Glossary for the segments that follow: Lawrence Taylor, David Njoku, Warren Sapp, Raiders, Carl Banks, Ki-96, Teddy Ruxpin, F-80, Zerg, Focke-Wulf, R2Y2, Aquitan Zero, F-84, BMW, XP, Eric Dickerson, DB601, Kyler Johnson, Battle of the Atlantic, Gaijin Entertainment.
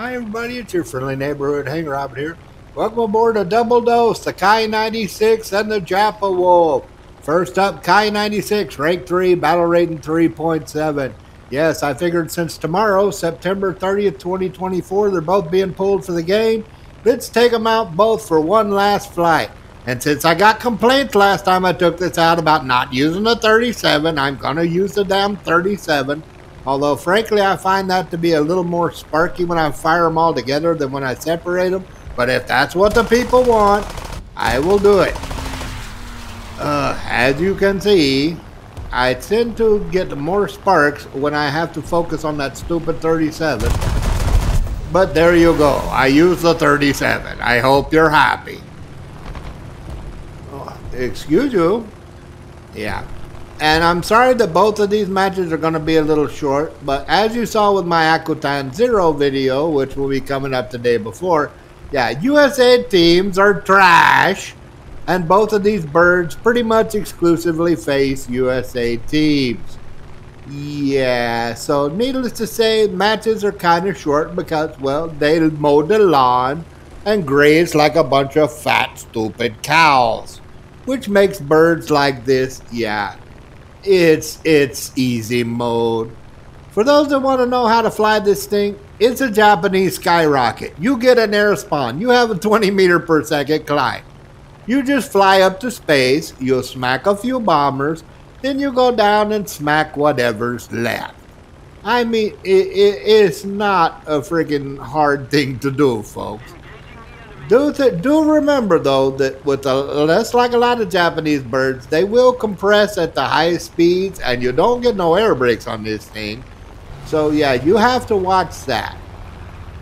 Hi everybody, it's your friendly neighborhood Hangar Robin here. Welcome aboard a double dose, the Ki-96 and the Japa Wolf. First up, Ki-96, rank 3, battle rating 3.7. Yes, I figured since tomorrow, September 30th, 2024, they're both being pulled for the game. Let's take them out both for one last flight. And since I got complaints last time I took this out about not using the 37, I'm going to use the damn 37. Although, frankly, I find that to be a little more sparky when I fire them all together than when I separate them. But if that's what the people want, I will do it. As you can see, I tend to get more sparks when I have to focus on that stupid 37. But there you go. I use the 37. I hope you're happy. Oh, excuse you. Yeah. And I'm sorry that both of these matches are going to be a little short, but as you saw with my Aquitan Zero video, which will be coming up the day before, yeah, USA teams are trash, and both of these birds pretty much exclusively face USA teams. Yeah, so needless to say, matches are kind of short because, well, they mowed the lawn and grazed like a bunch of fat, stupid cows, which makes birds like this, yeah, it's easy mode. For those that want to know how to fly this thing, it's a Japanese skyrocket. You get an air spawn, you have a 20-meter-per-second climb. You just fly up to space, you'll smack a few bombers, then you go down and smack whatever's left. I mean, it's not a freaking hard thing to do, folks. Do remember, though, that with that's like a lot of Japanese birds, they will compress at the highest speeds, and you don't get no air brakes on this thing. So, yeah, you have to watch that.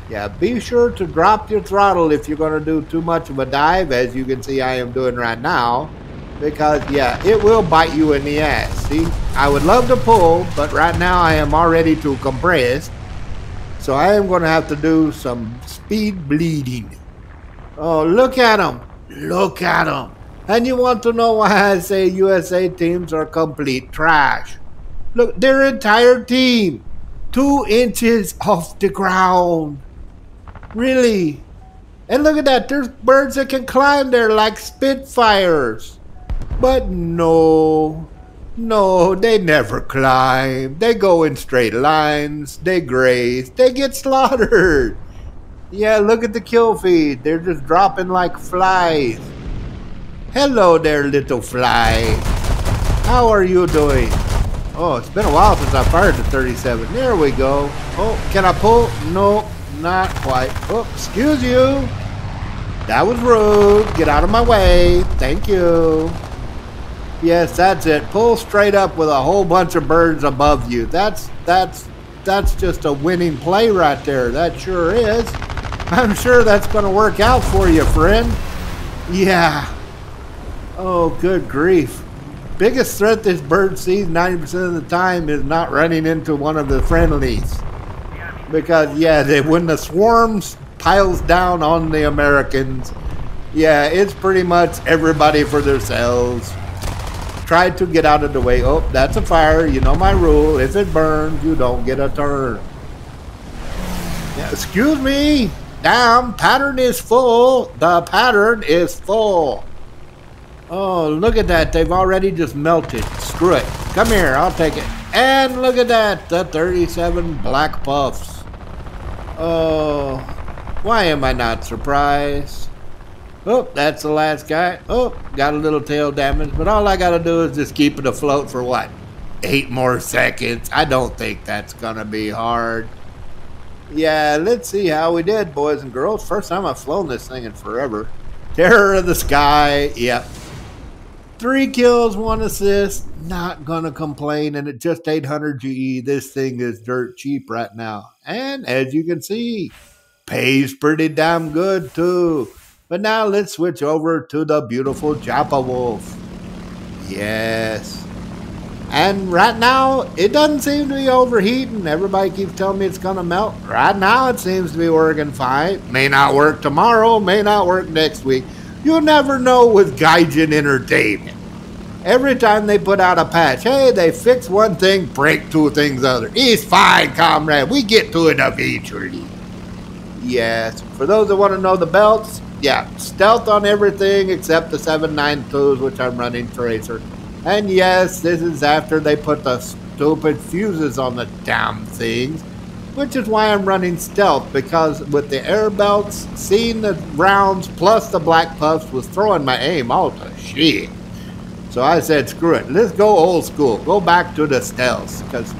Yeah, be sure to drop your throttle if you're going to do too much of a dive, as you can see I am doing right now, because, yeah, it will bite you in the ass. See, I would love to pull, but right now I am already too compressed, so I am going to have to do some speed bleeding. Oh, look at them. Look at them. And you want to know why I say USA teams are complete trash. Look, their entire team, 2 inches off the ground. Really? And look at that. There's birds that can climb there like Spitfires. But no. No, they never climb. They go in straight lines. They graze. They get slaughtered. Yeah, look at the kill feed. They're just dropping like flies. Hello there, little fly. How are you doing? Oh, it's been a while since I fired the 37. There we go. Oh, can I pull? No, not quite. Oh, excuse you. That was rude. Get out of my way. Thank you. Yes, that's it. Pull straight up with a whole bunch of birds above you. That's just a winning play right there. That sure is. I'm sure that's going to work out for you, friend. Yeah. Oh, good grief. Biggest threat this bird sees 90% of the time is not running into one of the friendlies. Because, yeah, when the swarm piles down on the Americans, yeah, it's pretty much everybody for themselves. Try to get out of the way. Oh, that's a fire. You know my rule. If it burns, you don't get a turn. Yeah, excuse me. Damn, pattern is full. The pattern is full. Oh, look at that. They've already just melted. Screw it. Come here. I'll take it. And look at that. The 37 black puffs. Oh, why am I not surprised? Oh, that's the last guy. Oh, got a little tail damage. But all I got to do is just keep it afloat for what? 8 more seconds. I don't think that's going to be hard. Yeah, let's see how we did, boys and girls. First time I've flown this thing in forever. Terror of the sky. Yep. 3 kills, 1 assist. Not going to complain. And at just 800 GE, this thing is dirt cheap right now. And as you can see, pays pretty damn good, too. But now let's switch over to the beautiful Japa Wolf. Yes. And right now, it doesn't seem to be overheating. Everybody keeps telling me it's going to melt. Right now, it seems to be working fine. May not work tomorrow. May not work next week. You'll never know with Gaijin Entertainment. Every time they put out a patch, hey, they fix one thing, break 2 things other. It's fine, comrade. We get to it eventually. Yes. For those that want to know the belts, yeah, stealth on everything except the 792s, which I'm running Tracer. And yes, this is after they put the stupid fuses on the damn things, which is why I'm running stealth, because with the air belts, seeing the rounds plus the black puffs was throwing my aim all to shit. So I said, screw it, let's go old school, go back to the stealth, because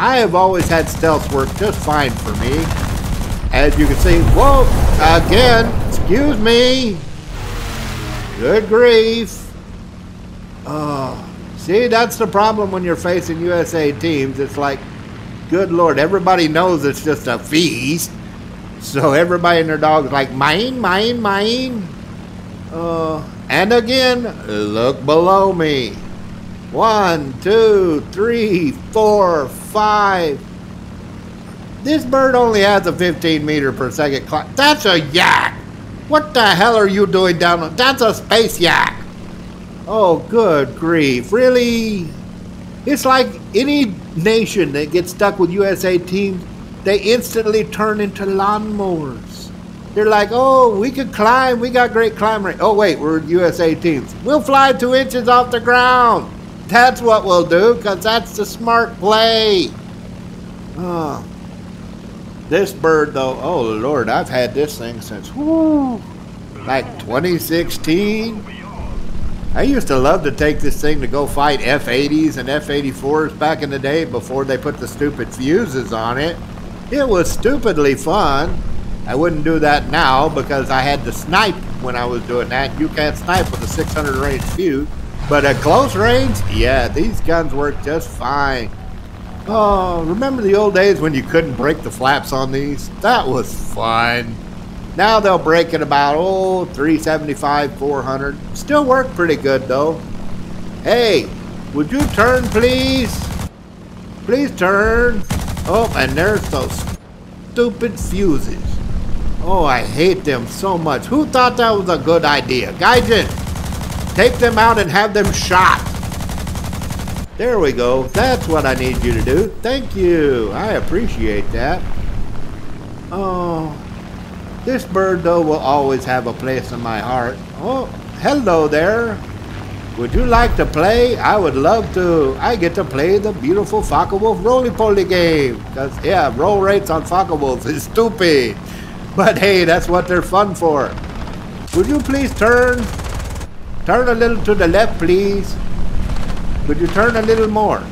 I have always had stealth work just fine for me. As you can see, whoa, again, excuse me, good grief. Oh, see, that's the problem when you're facing USA teams. It's like, good Lord, everybody knows it's just a feast. So everybody and their dog is like, mine, mine, mine. And again, look below me. 1, 2, 3, 4, 5. This bird only has a 15 meter per second clock. That's a yak. What the hell are you doing down there? That's a space yak. Oh, good grief. Really? It's like any nation that gets stuck with USA teams, they instantly turn into lawnmowers. They're like, oh, we could climb. We got great climb rate. Oh, wait, we're USA teams. We'll fly 2 inches off the ground. That's what we'll do, because that's the smart play. Oh. This bird, though, oh, Lord, I've had this thing since, whoo, like 2016. I used to love to take this thing to go fight F-80s and F-84s back in the day before they put the stupid fuses on it. It was stupidly fun. I wouldn't do that now because I had to snipe when I was doing that. You can't snipe with a 600 range fuse, but at close range, yeah, these guns work just fine. Oh, remember the old days when you couldn't break the flaps on these? That was fun. Now they'll break at about, oh, 375, 400. Still work pretty good, though. Hey, would you turn, please? Please turn. Oh, and there's those stupid fuses. Oh, I hate them so much. Who thought that was a good idea? Gaijin, take them out and have them shot. There we go. That's what I need you to do. Thank you. I appreciate that. Oh... This bird, though, will always have a place in my heart. Oh, hello there. Would you like to play? I would love to. I get to play the beautiful Focke-Wulf roly-poly game. Because, yeah, roll rates on Focke-Wulf is stupid. But, hey, that's what they're fun for. Would you please turn? Turn a little to the left, please. Would you turn a little more?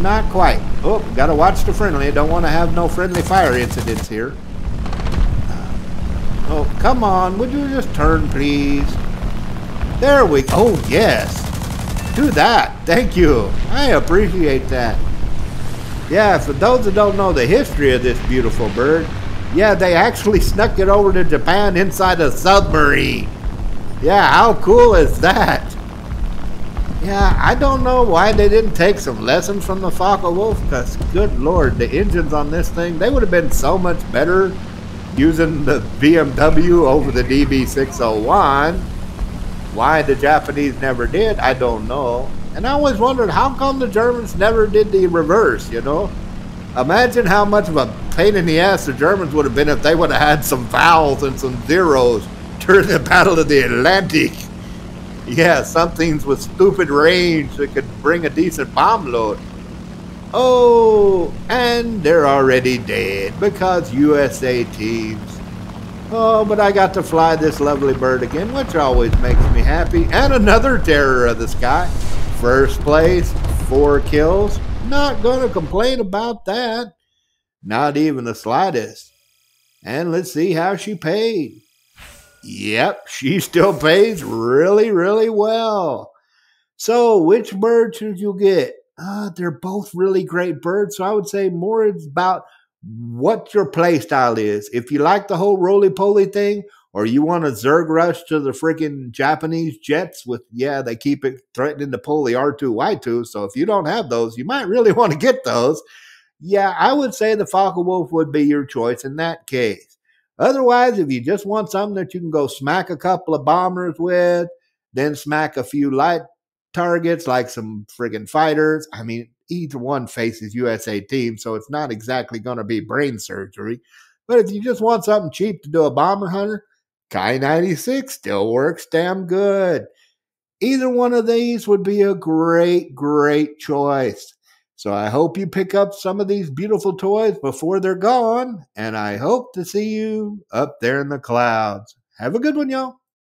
Not quite. Oh, gotta watch the friendly. Don't want to have no friendly fire incidents here. Oh, come on. Would you just turn, please? There we go. Oh, yes. Do that. Thank you. I appreciate that. Yeah, for those that don't know the history of this beautiful bird, yeah, they actually snuck it over to Japan inside a submarine. Yeah, how cool is that? Yeah, I don't know why they didn't take some lessons from the Focke-Wulf, because good Lord, the engines on this thing, they would have been so much better using the BMW over the DB601. Why the Japanese never did, I don't know. And I always wondered how come the Germans never did the reverse, you know? Imagine how much of a pain in the ass the Germans would have been if they would have had some vowels and some zeros during the Battle of the Atlantic. Yeah, some things with stupid range that could bring a decent bomb load. Oh, and they're already dead because USA teams. Oh, but I got to fly this lovely bird again, which always makes me happy. And another terror of the sky. First place, 4 kills. Not going to complain about that. Not even the slightest. And let's see how she paid. Yep, she still pays really, really well. So, which bird should you get? They're both really great birds, so I would say more is about what your play style is. If you like the whole roly-poly thing, or you want to Zerg rush to the freaking Japanese jets with, yeah, they keep it threatening to pull the R2Y2, so if you don't have those, you might really want to get those. Yeah, I would say the Focke-Wulf would be your choice in that case. Otherwise, if you just want something that you can go smack a couple of bombers with, then smack a few light targets like some friggin' fighters. I mean, Either one faces USA teams, so it's not exactly going to be brain surgery. But if you just want something cheap to do a bomber hunter, Ki-96 still works damn good. Either one of these would be a great, great choice. So I hope you pick up some of these beautiful toys before they're gone, and I hope to see you up there in the clouds. Have a good one, y'all.